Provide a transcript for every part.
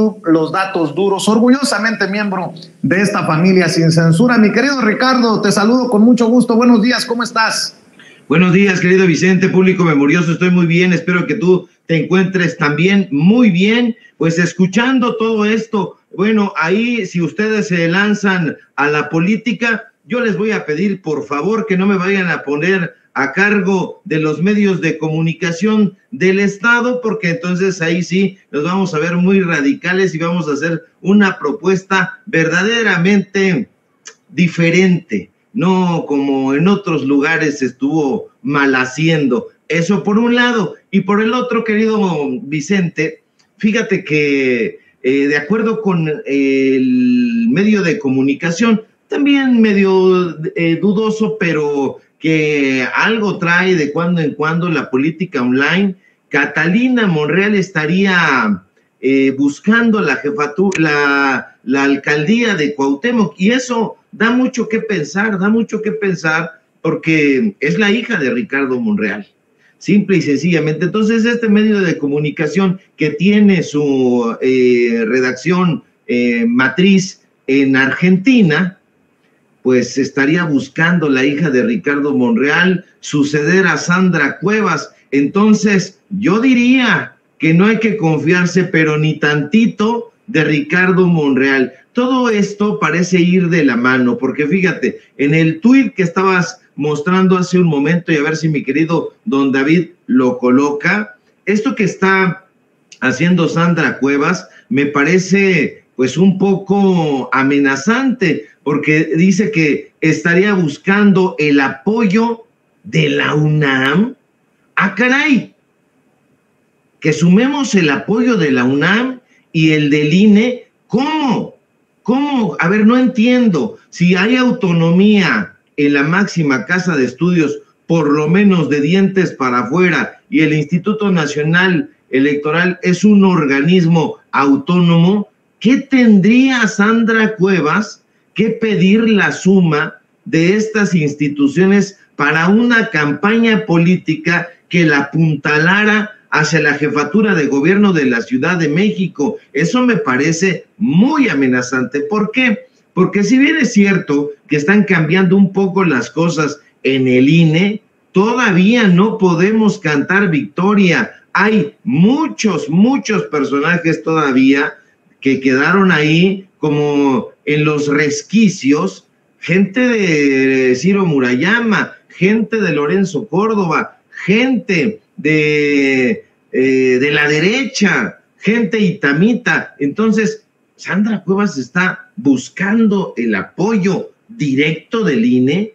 YouTube, Los Datos Duros, orgullosamente miembro de esta familia sin censura. Mi querido Ricardo, te saludo con mucho gusto. Buenos días, ¿cómo estás? Buenos días, querido Vicente, público memorioso, estoy muy bien, espero que tú te encuentres también muy bien, pues escuchando todo esto. Bueno, ahí si ustedes se lanzan a la política, yo les voy a pedir por favor que no me vayan a poner a cargo de los medios de comunicación del Estado, porque entonces ahí sí nos vamos a ver muy radicales y vamos a hacer una propuesta verdaderamente diferente, no como en otros lugares se estuvo mal haciendo. Eso por un lado, y por el otro, querido Vicente, fíjate que de acuerdo con el medio de comunicación, también medio dudoso, pero que algo trae de cuando en cuando la política online, Catalina Monreal estaría buscando la jefatura, la alcaldía de Cuauhtémoc, y eso da mucho que pensar, porque es la hija de Ricardo Monreal, simple y sencillamente. Entonces, este medio de comunicación que tiene su redacción matriz en Argentina, pues estaría buscando la hija de Ricardo Monreal suceder a Sandra Cuevas. Entonces, yo diría que no hay que confiarse, pero ni tantito, de Ricardo Monreal. Todo esto parece ir de la mano, porque fíjate, en el tuit que estabas mostrando hace un momento, y a ver si mi querido don David lo coloca, esto que está haciendo Sandra Cuevas me parece pues un poco amenazante, porque dice que estaría buscando el apoyo de la UNAM. ¡Ah, caray! Que sumemos el apoyo de la UNAM y el del INE. ¿Cómo? ¿Cómo? A ver, no entiendo. Si hay autonomía en la máxima casa de estudios, por lo menos de dientes para afuera, y el Instituto Nacional Electoral es un organismo autónomo, ¿qué tendría Sandra Cuevas que pedir la suma de estas instituciones para una campaña política que la apuntalara hacia la jefatura de gobierno de la Ciudad de México? Eso me parece muy amenazante. ¿Por qué? Porque si bien es cierto que están cambiando un poco las cosas en el INE, todavía no podemos cantar victoria. Hay muchos personajes todavía que quedaron ahí como en los resquicios, gente de Ciro Murayama, gente de Lorenzo Córdoba, gente de la derecha, gente itamita. Entonces, Sandra Cuevas está buscando el apoyo directo del INE,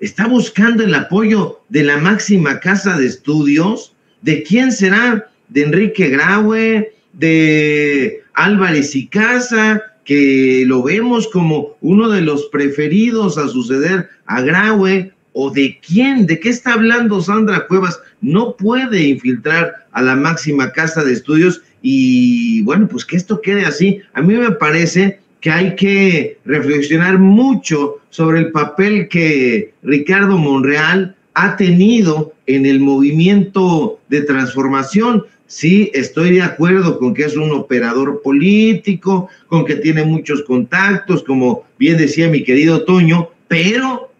está buscando el apoyo de la máxima casa de estudios. ¿De quién será? ¿De Enrique Graue? ¿De Álvarez y Casa? Que lo vemos como uno de los preferidos a suceder a Graue. ¿O de quién? ¿De qué está hablando Sandra Cuevas? No puede infiltrar a la máxima casa de estudios y, bueno, pues que esto quede así. A mí me parece que hay que reflexionar mucho sobre el papel que Ricardo Monreal ha tenido en el movimiento de transformación. Sí, estoy de acuerdo con que es un operador político, con que tiene muchos contactos, como bien decía mi querido Toño, pero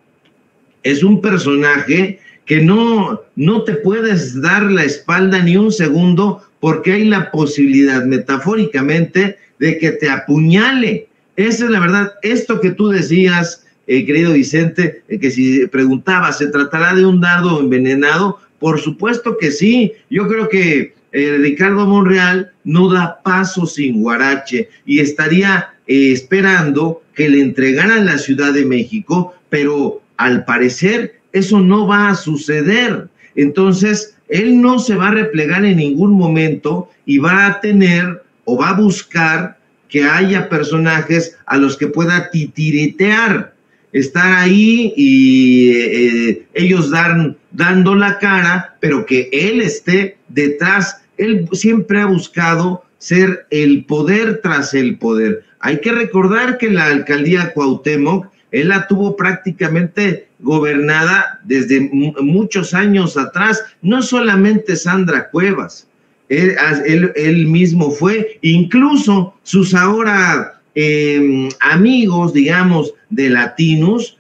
es un personaje que no te puedes dar la espalda ni un segundo, porque hay la posibilidad, metafóricamente, de que te apuñale. Esa es la verdad. Esto que tú decías, querido Vicente, que si preguntaba, ¿se tratará de un dardo envenenado? Por supuesto que sí. Yo creo que Ricardo Monreal no da paso sin guarache y estaría esperando que le entregaran la Ciudad de México, pero al parecer eso no va a suceder. Entonces, él no se va a replegar en ningún momento y va a tener o va a buscar que haya personajes a los que pueda titiritear, estar ahí y ellos dando la cara, pero que él esté detrás. Él siempre ha buscado ser el poder tras el poder. Hay que recordar que la alcaldía Cuauhtémoc él la tuvo prácticamente gobernada desde muchos años atrás, no solamente Sandra Cuevas. Él mismo fue, incluso sus ahora amigos, digamos, de Latinus,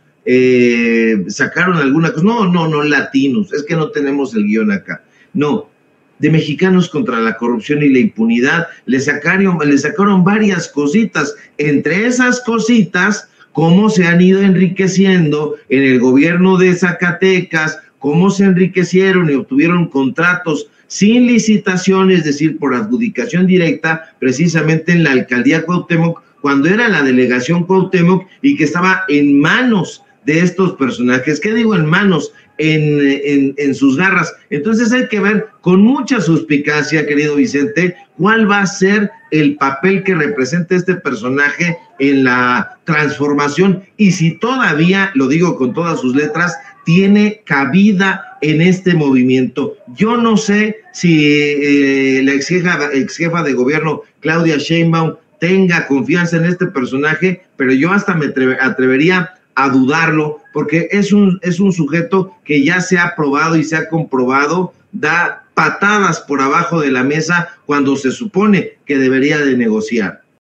sacaron alguna cosa. No, Latinus, es que no tenemos el guión acá. No, de Mexicanos contra la Corrupción y la Impunidad, le sacaron varias cositas. Entre esas cositas, cómo se han ido enriqueciendo en el gobierno de Zacatecas, cómo se enriquecieron y obtuvieron contratos sin licitación, es decir, por adjudicación directa, precisamente en la alcaldía Cuauhtémoc, cuando era la delegación Cuauhtémoc y que estaba en manos de estos personajes. ¿Qué digo en manos? En sus garras. Entonces hay que ver con mucha suspicacia, querido Vicente, cuál va a ser el papel que representa este personaje en la transformación y si todavía, lo digo con todas sus letras, tiene cabida en este movimiento. Yo no sé si la ex jefa de gobierno, Claudia Sheinbaum, tenga confianza en este personaje, pero yo hasta me atrevería a dudarlo, porque es un sujeto que ya se ha probado y se ha comprobado, da patadas por abajo de la mesa cuando se supone que debería de negociar.